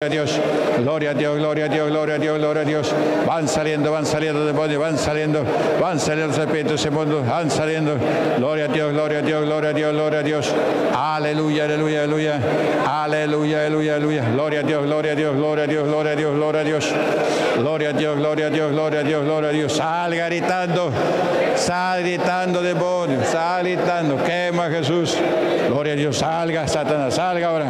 Gloria a Dios, gloria a Dios, gloria a Dios, gloria a Dios, gloria a Dios. Van saliendo demonios, van saliendo serpientes inmundos, van saliendo. Gloria a Dios, gloria a Dios, gloria a Dios, gloria a Dios. Aleluya, aleluya, aleluya, aleluya, aleluya, aleluya. Gloria a Dios, gloria a Dios, gloria a Dios, gloria a Dios, gloria a Dios. Gloria a Dios, gloria a Dios, gloria a Dios, gloria a Dios. Sal gritando demonios, sal gritando. Quema Jesús. Gloria a Dios, salga Satanás, salga ahora.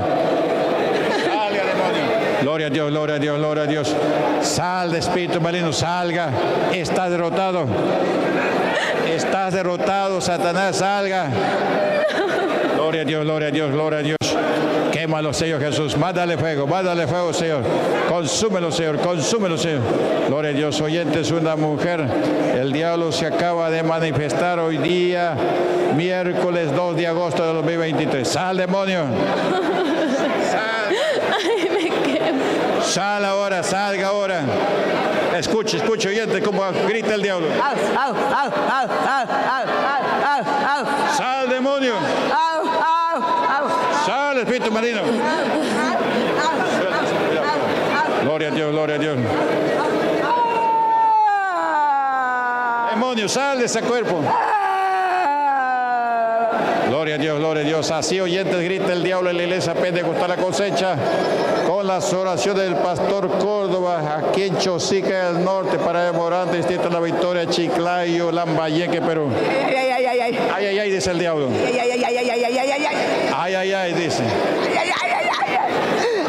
Salga demonio. Gloria a Dios, gloria a Dios, gloria a Dios. Sal de espíritu maligno, salga. Estás derrotado. Estás derrotado, Satanás, salga. Gloria a Dios, gloria a Dios, gloria a Dios. Quémalo, Señor Jesús. Mándale fuego, Señor. Consúmelo, Señor, consúmelo, Señor. Gloria a Dios. Oyente, es una mujer. El diablo se acaba de manifestar hoy día, miércoles 2 de agosto de 2023. Sal, demonio. Sal ahora, salga ahora. Escuche, escuche, oyente, como grita el diablo. Au, au, au, au, au, au, au, au. Sal, demonio. Au, au, au. Sal, espíritu marino. Gloria a Dios, gloria a Dios. Demonio, sal de ese cuerpo. Gloria a Dios, gloria a Dios. Así, oyentes, grita el diablo en la iglesia Pentecostal La Cosecha, con las oraciones del pastor Córdoba, aquí en Chosica del Norte, para el morante, distrito La Victoria, Chiclayo, Lambayeque, Perú. Ay, ay, ay, ay. Ay, ay, ay, dice el diablo. Ay, ay, ay, ay, ay, ay, ay, ay. Ay, ay, ay, dice. Ay, ay, ay, ay, ay.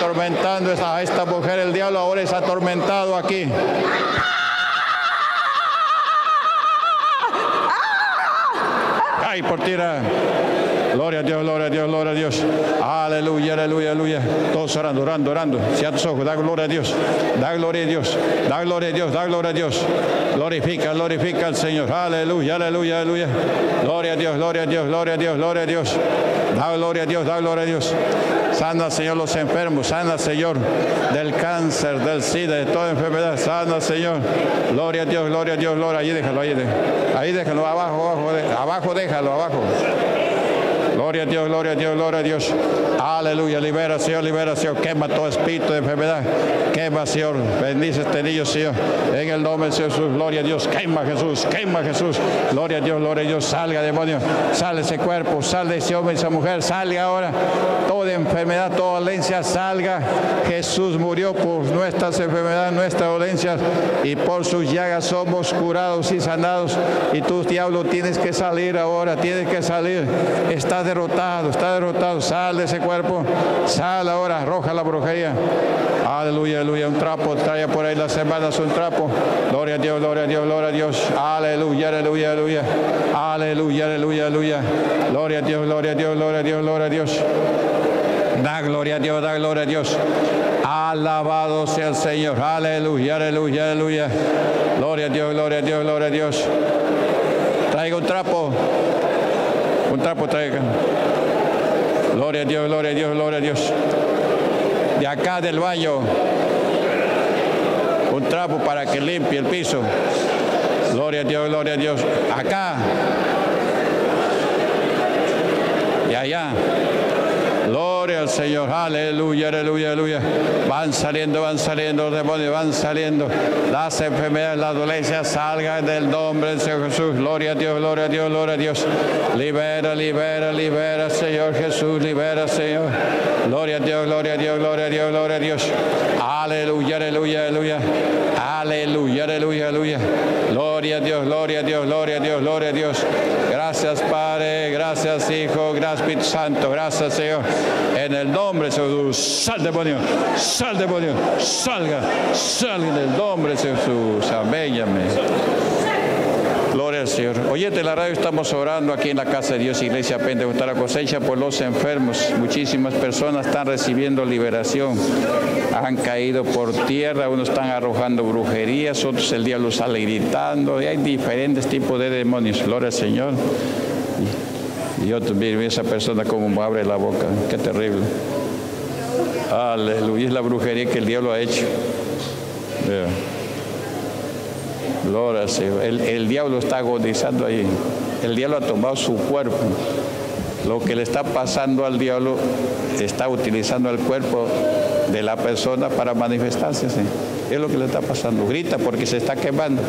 Atormentando a esta mujer, el diablo ahora es atormentado aquí. Ay, por tierra. Gloria a Dios, gloria a Dios, gloria a Dios. Aleluya, aleluya, aleluya. Todos orando, orando, orando. Cierra tus ojos, da gloria a Dios. Da gloria a Dios, da gloria a Dios, da gloria a Dios. Glorifica, glorifica al Señor. Aleluya, aleluya, aleluya. Gloria a Dios, gloria a Dios, gloria a Dios, gloria a Dios. Da gloria a Dios, da gloria a Dios. Sana, Señor, los enfermos. Sana, Señor, del cáncer, del SIDA, de toda enfermedad. Sana, Señor. Gloria a Dios, gloria a Dios, gloria. Ahí déjalo, ahí déjalo. Ahí déjalo, abajo, abajo, abajo, déjalo, abajo. Gloria a Dios, gloria a Dios, gloria a Dios. Aleluya, libera, Señor, libera, Señor. Quema todo espíritu de enfermedad. Quema, Señor. Bendice este niño, Señor. En el nombre de Jesús, gloria a Dios. Quema, Jesús, quema, Jesús. Gloria a Dios, gloria a Dios. Salga, demonio. Sale ese cuerpo, sale ese hombre, esa mujer. Salga ahora. Toda enfermedad, toda dolencia, salga. Jesús murió por nuestras enfermedades, nuestras dolencias. Y por sus llagas somos curados y sanados. Y tú, diablo, tienes que salir ahora. Tienes que salir. Estás derrotado, está derrotado. Sal de ese cuerpo, sal ahora, arroja la brujería. Aleluya, aleluya. Un trapo, trae por ahí las hermanas un trapo. Gloria a Dios, gloria a Dios, gloria a Dios. Aleluya, aleluya, aleluya. Aleluya, aleluya, aleluya. Gloria a Dios, gloria a Dios, gloria a Dios, gloria a Dios. Da gloria a Dios, da gloria a Dios. Alabado sea el Señor. Aleluya, aleluya, aleluya. Gloria a Dios, gloria a Dios, gloria a Dios. Traiga un trapo. Un trapo traigan. Gloria a Dios, gloria a Dios, gloria a Dios. De acá del baño, un trapo para que limpie el piso. Gloria a Dios, gloria a Dios. Acá y allá. Gloria al Señor, aleluya, aleluya, aleluya. Van saliendo los demonios, van saliendo las enfermedades, las dolencias, salgan del nombre del Señor Jesús. Gloria a Dios, gloria a Dios, gloria a Dios. Libera, libera, libera, Señor Jesús, libera, Señor. Gloria a Dios, gloria a Dios, gloria a Dios, gloria a Dios. Aleluya, aleluya, aleluya. Aleluya, aleluya, aleluya. Gloria a Dios, gloria a Dios, gloria a Dios, gloria a Dios. Gracias, Padre, gracias, Hijo, gracias, Espíritu Santo, gracias, Señor. En el nombre de Jesús, sal demonio, salga, salga en el nombre de Jesús. Amén, amén. Gloria al Señor. Oyente, en la radio estamos orando aquí en la casa de Dios, Iglesia Pentecostal La Cosecha, por los enfermos. Muchísimas personas están recibiendo liberación. Han caído por tierra, unos están arrojando brujerías, otros el diablo sale gritando. Y hay diferentes tipos de demonios. Gloria al Señor. Yo vi esa persona como abre la boca. Qué terrible. Aleluya. Es la brujería que el diablo ha hecho. Yeah. Gloria al Señor. El diablo está agonizando ahí. El diablo ha tomado su cuerpo. Lo que le está pasando al diablo, está utilizando el cuerpo de la persona para manifestarse. ¿Sí? Es lo que le está pasando. Grita porque se está quemando.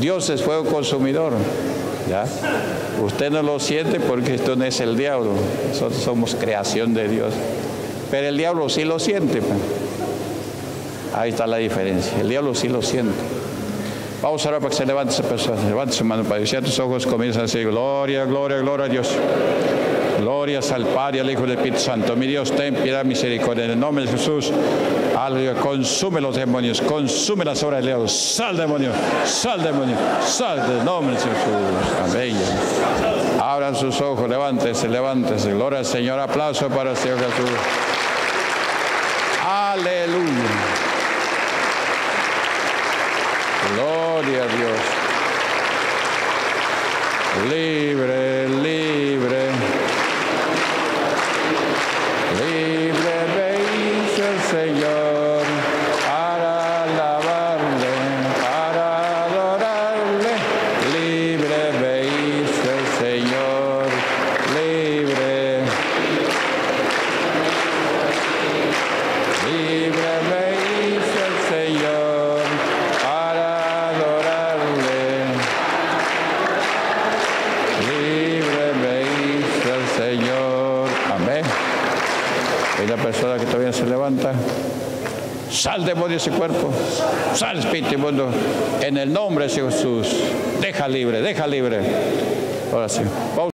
Dios es fuego consumidor. ¿Ya? Usted no lo siente porque esto no es el diablo. Nosotros somos creación de Dios. Pero el diablo sí lo siente. Ahí está la diferencia. El diablo sí lo siente. Vamos a orar para que se levante esa persona. Levante su mano para que ciertos ojos comienzan a decir: gloria, gloria, gloria a Dios. Glorias al Padre, al Hijo y al Espíritu Santo. Mi Dios, ten piedad, misericordia. En el nombre de Jesús, aleluya. Consume los demonios, consume las obras del diablo. Sal, demonio, sal, demonio, sal del nombre de Jesús. Amén. Abran sus ojos, levántese, levántese. Gloria al Señor, aplauso para el Señor Jesús. Aleluya. Gloria a Dios. Libre, libre. Señor, para alabarle, para adorarle, libre me hizo el Señor, libre, libre me hizo el Señor, para adorarle, libre me hizo el Señor. Amén. Y la persona que todavía se levanta, sal demonio de ese cuerpo, sal espíritu inmundo, en el nombre de Jesús, deja libre, deja libre. Ahora sí, vamos.